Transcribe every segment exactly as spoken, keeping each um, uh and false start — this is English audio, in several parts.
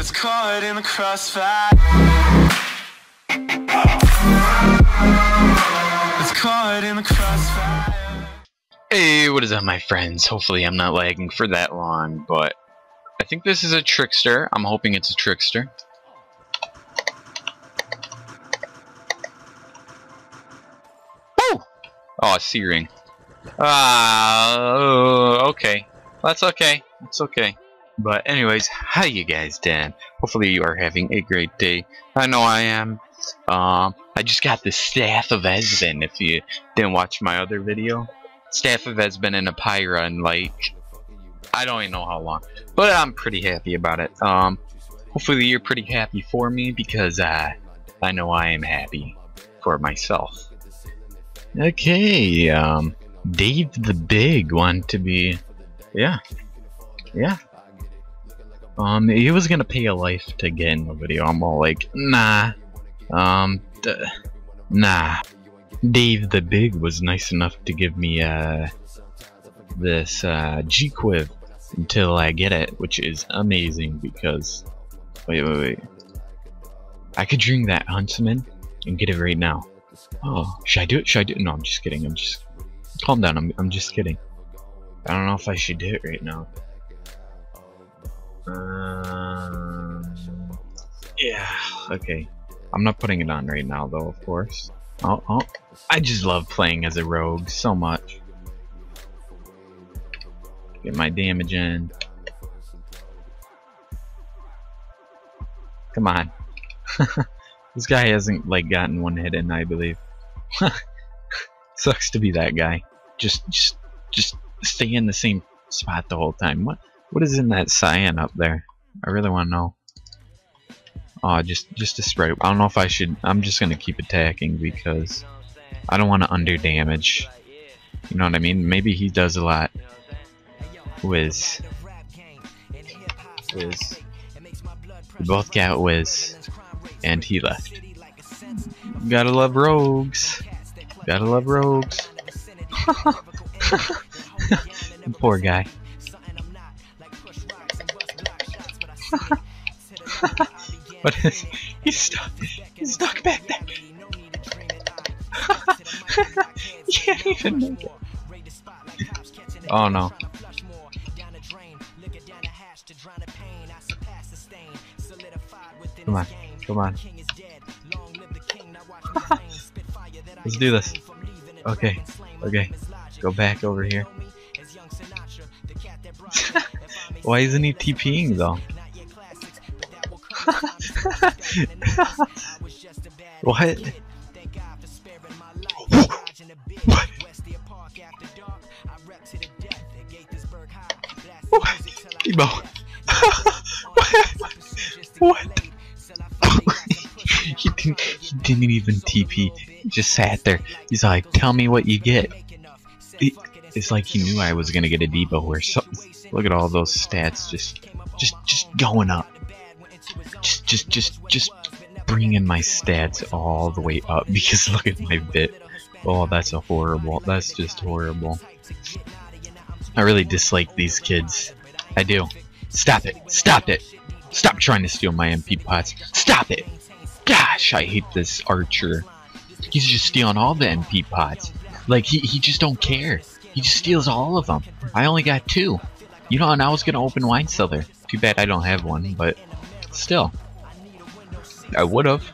It's caught in the crossfire. It's caught in the crossfire. Hey, what is up, my friends? Hopefully I'm not lagging for that long, but I think this is a trickster. I'm hoping it's a trickster. Woo! Oh, searing. Ah, uh, okay. That's okay. That's okay. But anyways, how you guys doing? Hopefully you are having a great day. I know I am. Um, I just got the Staff of Esben, if you didn't watch my other video. Staff of Esben and a Pyra and like, I don't even know how long. But I'm pretty happy about it. Um, hopefully you're pretty happy for me, because uh, I know I am happy for myself. Okay, um, Dave the Big wanted to be, yeah, yeah. Um, he was gonna pay a life to get in the video. I'm all like, nah. Um, d nah. Dave the Big was nice enough to give me, uh, this, uh, G-Quiv until I get it, which is amazing because, wait, wait, wait. I could drink that Huntsman and get it right now. Oh, should I do it? Should I do it? No, I'm just kidding. I'm just, calm down. I'm, I'm just kidding. I don't know if I should do it right now. Um, yeah, okay. I'm not putting it on right now, though, of course. Oh, oh. I just love playing as a rogue so much. Get my damage in. Come on. This guy hasn't, like, gotten one hit in, I believe. Sucks to be that guy. Just, just, just stay in the same spot the whole time. What? What is in that cyan up there? I really want to know. Oh, just just a spray. I don't know if I should. I'm just gonna keep attacking because I don't want to under damage. You know what I mean? Maybe he does a lot. Whiz, whiz. We both got whiz, and he left. Gotta love rogues. Gotta love rogues. Poor guy. What is he's stuck he's stuck back there. You can't even make it. Oh no. Come on, come on. Let's do this. Okay, okay. Go back over here. Why isn't he TPing though? What? What? What? Debo. What? What? he, didn't, he didn't even T P. He just sat there. He's like, tell me what you get. It, it's like he knew I was gonna get a Debo or something. Look at all those stats just, just, just going up. Just, just, just, just bringing my stats all the way up because look at my bit. Oh, that's a horrible. That's just horrible. I really dislike these kids. I do. Stop it. Stop it. Stop trying to steal my M P pots. Stop it. Gosh, I hate this archer. He's just stealing all the M P pots. Like, he, he just don't care. He just steals all of them. I only got two. You know, and I was going to open wine cellar. Too bad I don't have one, but... still, I would have,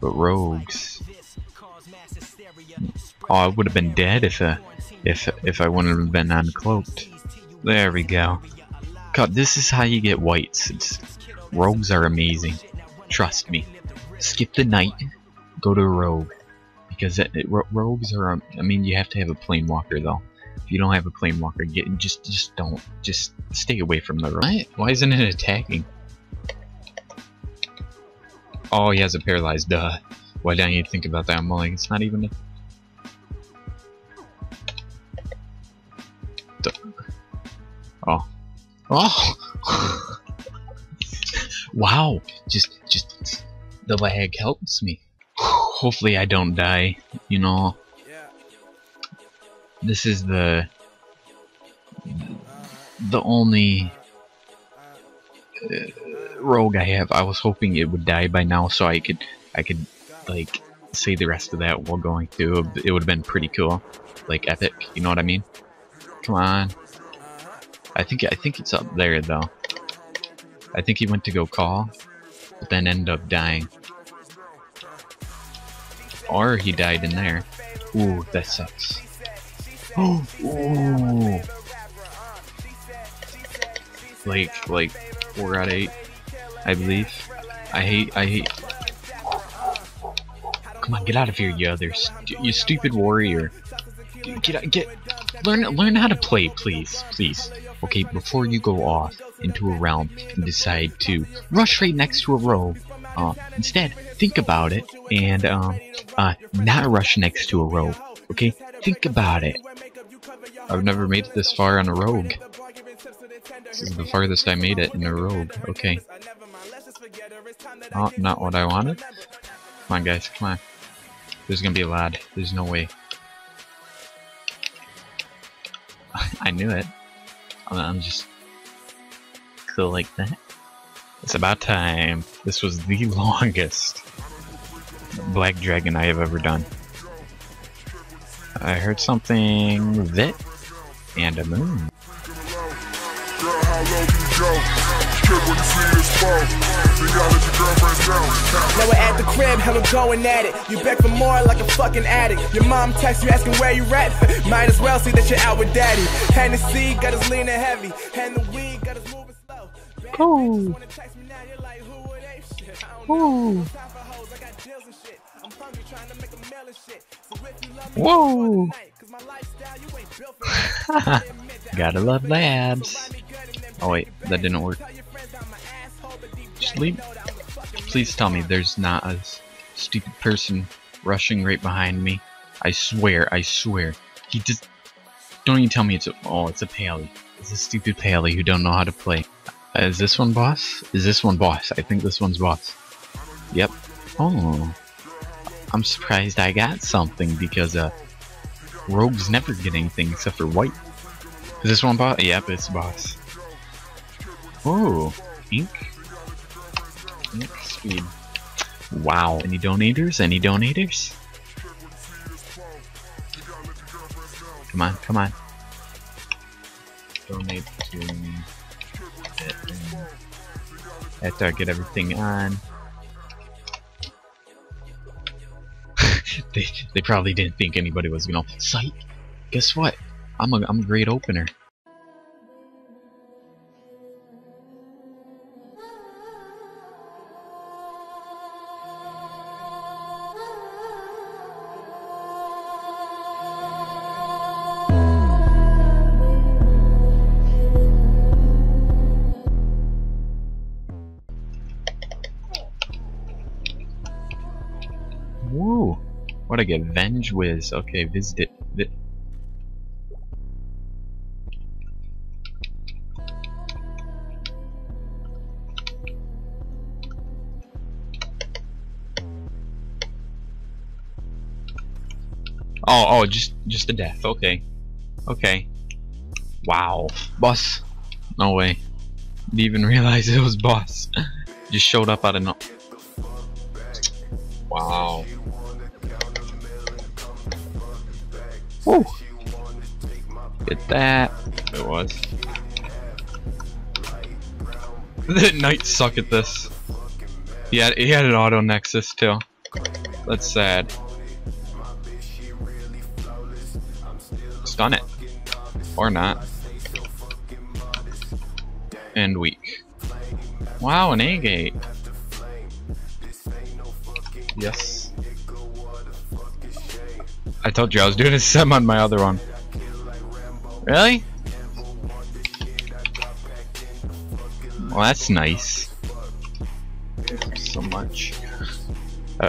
but rogues. Oh, I would have been dead if uh, if if I wouldn't have been uncloaked. There we go. God, this is how you get whites. It's, rogues are amazing. Trust me. Skip the knight, go to a rogue, because it, it, rogues are. Um, I mean, you have to have a planewalker though. If you don't have a planewalker, get just just don't just stay away from the rogue. Why, why isn't it attacking? Oh, he has a paralyzed, duh. Why don't you think about that? I'm like, it's not even a... Duh. Oh. Oh! Wow! Just, just... The lag helps me. Hopefully I don't die, you know. This is the... The only... uh, rogue I have. I was hoping it would die by now, so I could, I could, like, say the rest of that while going through. It would have been pretty cool, like epic. You know what I mean? Come on. I think, I think it's up there though. I think he went to go call, but then ended up dying. Or he died in there. Ooh, that sucks. Oh, ooh. Like, like four out of eight, I believe. I hate, I hate. Come on, get out of here, you other, stu you stupid warrior. Get, get, learn, learn how to play, please, please. Okay, before you go off into a realm and decide to rush right next to a rogue, uh, instead think about it and um, uh, not rush next to a rogue. Okay, think about it. I've never made it this far on a rogue. This is the farthest I made it in a rogue. Okay. Oh, not what I wanted. Come on, guys, come on. There's gonna be a lad. There's no way. I knew it. I'm just cool like that. It's about time. This was the longest Black Dragon I have ever done. I heard something that and a moon. Now we're at the crib, hella going at it. You back for more like a fucking addict. Your mom texts you asking where you at. Might as well see that you're out with daddy. Hennessy got us leaning heavy, and the weed got us moving slow. Cool. Cool. Whoa! Gotta love labs. Oh wait, that didn't work. Just leave. Please tell me there's not a stupid person rushing right behind me. I swear, I swear. He just... Don't even tell me it's a... Oh, it's a Pally. It's a stupid Pally who don't know how to play. Uh, is this one boss? Is this one boss? I think this one's boss. Yep. Oh. I'm surprised I got something because uh, rogues never get anything except for white. Is this one boss? Yep, it's boss. Oh, ink, ink speed. Wow. Any donators? Any donators? Come on, come on. Donate to me. After I get everything on. They, they probably didn't think anybody was gonna psych. Guess what? I'm a I'm a great opener. Woo! What I get? Venge Wiz. Okay, visit it. Oh, oh, just, just the death. Okay, okay. Wow, boss. No way. Didn't even realize it was boss. Just showed up out of no. Wow. Woo! Get that. It was. The knights suck at this. He had, he had an auto nexus too. That's sad. Stun it. Or not. And weak. Wow, an A-gate. Yes. I told you I was doing a sim on my other one. Really? Well, that's nice. Thank you so much. Uh,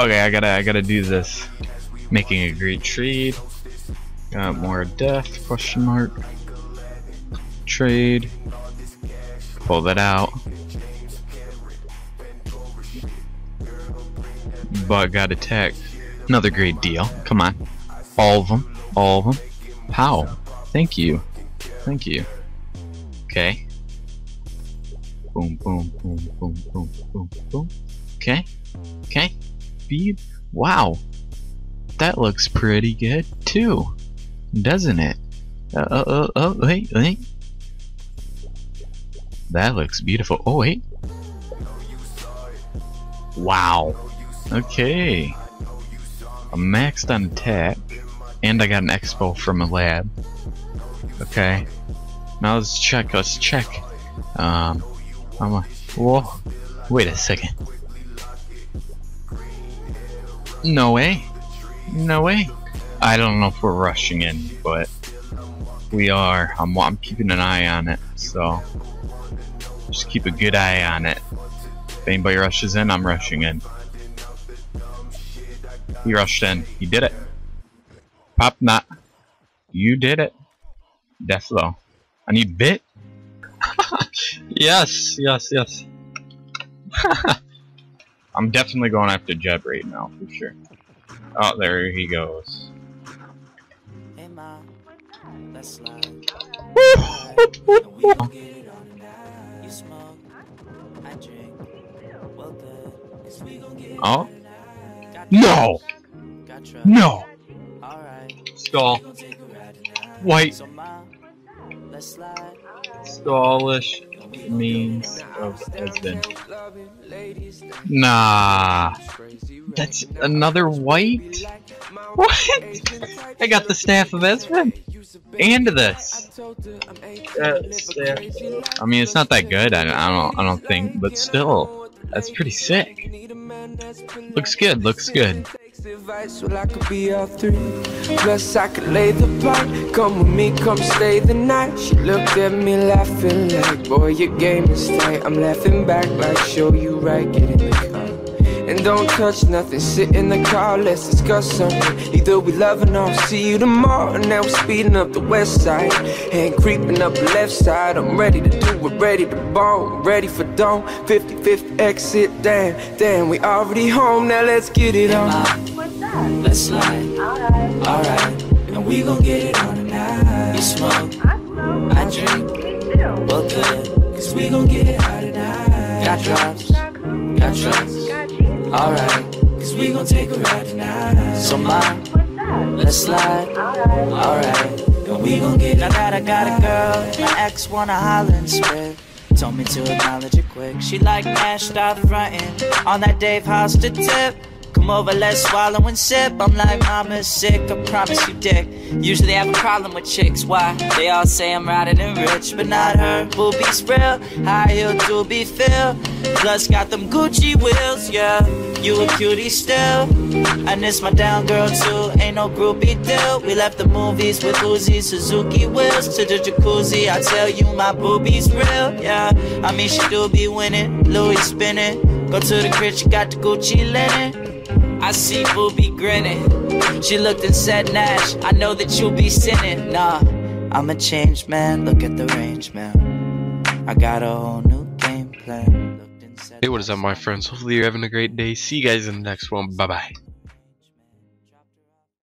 okay, I gotta, I gotta do this. Making a great trade. Got more death? Question mark. Trade. Pull that out. But got attacked. Another great deal. Come on. All of them. All of them. How? Thank you. Thank you. Okay. Boom, boom, boom, boom, boom, boom, boom. Okay. Okay. Beep. Wow. That looks pretty good too, doesn't it? Uh, oh, oh, oh, wait, wait. That looks beautiful. Oh, wait. Wow. Okay. I'm maxed on attack. And I got an expo from a lab. Okay. Now let's check, let's check. Um, I'm a, whoa. Wait a second. No way. No way. I don't know if we're rushing in, but we are. I'm, I'm keeping an eye on it, so. Just keep a good eye on it. If anybody rushes in, I'm rushing in. He rushed in. He did it. Pop knot. You did it. Deflo. I need bit. yes, yes, yes. I'm definitely going after Jeb right now, for sure. Oh, there he goes. Hey, Ma. Let's slide. You smoke. I drink. Well, good. Cause we gon' get it. Oh. No! No! Stall. White. Stallish means of Esben. Nah. That's another white? What? I got the Staff of Esben. And this. That's, I mean, it's not that good, I don't, I don't think, but still. That's pretty sick. Looks good, looks good. I could be all three. Plus I could lay the pipe. Come with me, come stay the night. She looked at me laughing like, boy, your game is tight. I'm laughing back like, show you right, get in the car. And don't touch nothing, sit in the car, let's discuss something. Either we love or not, see you tomorrow. And now we're speeding up the west side and creeping up the left side. I'm ready to do it, ready to bone, ready for dawn. fifty fifty exit, damn, damn, we already home, now let's get it on. Let's slide, alright, alright, and we gon' get it on tonight. You smoke, I, smoke. I drink, well good, cause we gon' get it out tonight. Got drops, got trucks, alright, cause we gon' take a ride tonight. So mom, let's slide, alright, and we gon' get it. Now that I got a girl, my ex wanna holler and spit. Told me to acknowledge it quick. She like mashed out frontin' on that Dave Hoster tip. Come over, let's swallow and sip. I'm like, mama's sick, I promise you, dick. Usually I have a problem with chicks, why? They all say I'm riding and rich, but not her. Boobies real, high heel doobie fill. Plus got them Gucci wheels, yeah. You a cutie still. I miss my down girl too, ain't no groupie deal. We left the movies with Uzi, Suzuki wheels. To the jacuzzi, I tell you my boobies real, yeah. I mean she do be winning, Louis spinning. Go to the crib, she got the Gucci linen. I see boobie grinning. She looked and said, Nash, I know that you be sinning. Nah, I'm a changed man. Look at the range, man. I got a whole new game plan. Looked and said, hey, what is up, my friends? Hopefully you're having a great day. See you guys in the next one. Bye-bye.